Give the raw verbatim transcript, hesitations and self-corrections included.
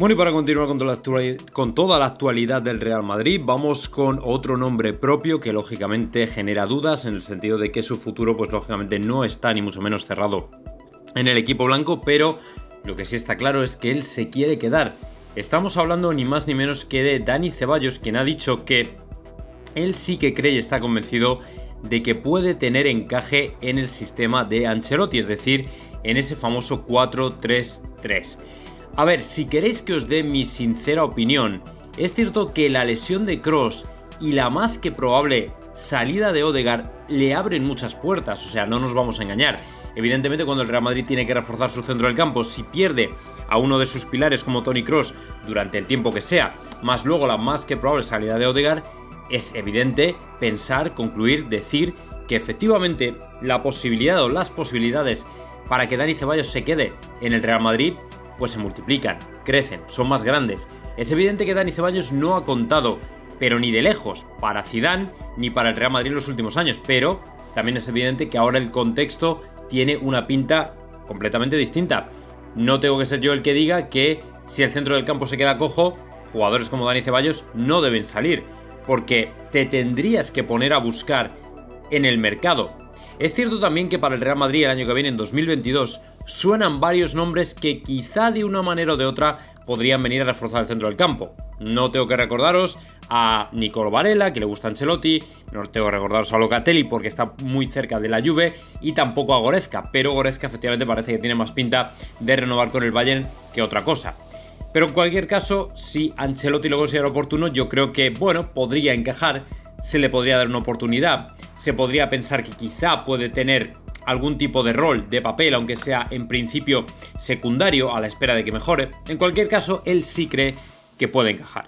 Bueno, y para continuar con toda, la con toda la actualidad del Real Madrid, vamos con otro nombre propio que lógicamente genera dudas en el sentido de que su futuro pues lógicamente no está ni mucho menos cerrado en el equipo blanco, pero lo que sí está claro es que él se quiere quedar. Estamos hablando ni más ni menos que de Dani Ceballos, quien ha dicho que él sí que cree y está convencido de que puede tener encaje en el sistema de Ancelotti, es decir, en ese famoso cuatro tres tres. A ver, si queréis que os dé mi sincera opinión, es cierto que la lesión de Kroos y la más que probable salida de Odegaard le abren muchas puertas, o sea, no nos vamos a engañar. Evidentemente, cuando el Real Madrid tiene que reforzar su centro del campo, si pierde a uno de sus pilares como Toni Kroos durante el tiempo que sea, más luego la más que probable salida de Odegaard, es evidente pensar, concluir, decir que efectivamente la posibilidad o las posibilidades para que Dani Ceballos se quede en el Real Madrid pues se multiplican, crecen, son más grandes. Es evidente que Dani Ceballos no ha contado, pero ni de lejos, para Zidane ni para el Real Madrid en los últimos años, pero también es evidente que ahora el contexto tiene una pinta completamente distinta. No tengo que ser yo el que diga que si el centro del campo se queda cojo, jugadores como Dani Ceballos no deben salir, porque te tendrías que poner a buscar en el mercado. Es cierto también que para el Real Madrid el año que viene, en dos mil veintidós, suenan varios nombres que quizá de una manera o de otra podrían venir a reforzar el centro del campo. No tengo que recordaros a Nicolo Varela, que le gusta Ancelotti, no tengo que recordaros a Locatelli porque está muy cerca de la Juve, y tampoco a Goretzka, pero Goretzka efectivamente parece que tiene más pinta de renovar con el Bayern que otra cosa. Pero en cualquier caso, si Ancelotti lo considera oportuno, yo creo que, bueno, podría encajar, se le podría dar una oportunidad, se podría pensar que quizá puede tener algún tipo de rol, de papel, aunque sea en principio secundario, a la espera de que mejore. En cualquier caso, él sí cree que puede encajar.